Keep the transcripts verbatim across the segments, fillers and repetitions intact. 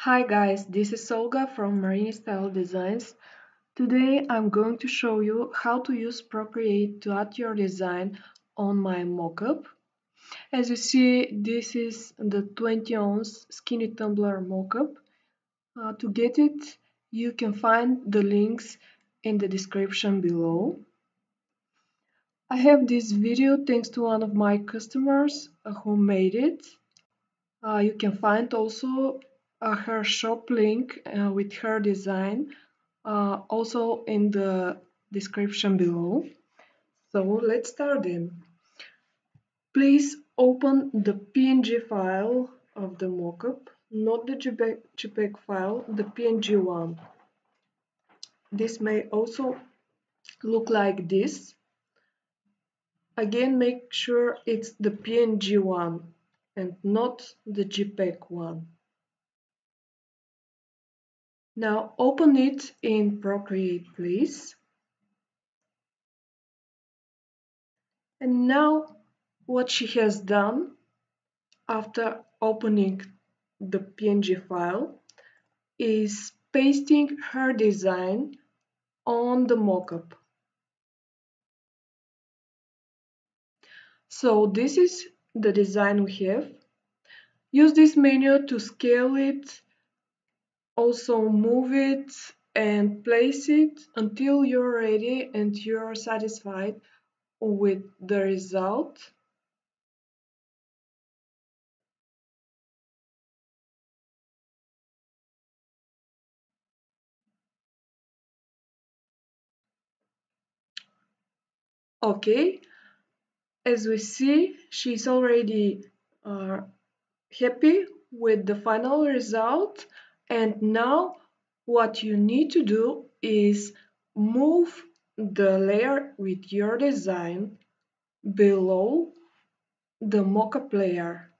Hi guys, this is Olga from Marini Style Designs. Today I'm going to show you how to use Procreate to add your design on my mockup. As you see, this is the twenty ounce skinny tumbler mockup. Uh, to get it, you can find the links in the description below. I have this video thanks to one of my customers who made it. Uh, you can find also Uh, her shop link uh, with her design uh, also in the description below. So let's start then. Please open the P N G file of the mockup, not the JPEG file, the P N G one. This may also look like this. Again, make sure it's the P N G one and not the JPEG one. Now open it in Procreate, please. And now what she has done after opening the P N G file is pasting her design on the mockup. So this is the design we have. Use this menu to scale it. Also move it and place it until you're ready and you're satisfied with the result. Okay, as we see, she's already uh, happy with the final result. And now what you need to do is move the layer with your design below the mockup layer.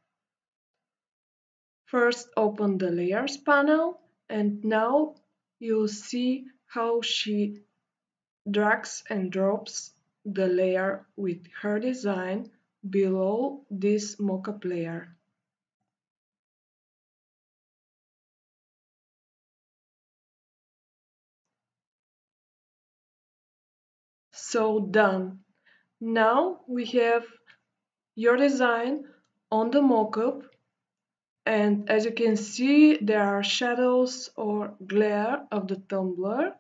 First open the layers panel, and now you'll see how she drags and drops the layer with her design below this mockup layer. So done. Now we have your design on the mockup, and as you can see, there are shadows or glare of the tumbler.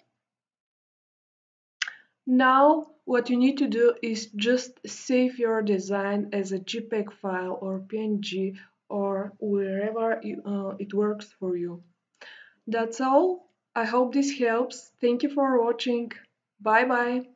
Now what you need to do is just save your design as a JPEG file or P N G or wherever you, uh, it works for you. That's all. I hope this helps. Thank you for watching. Bye bye.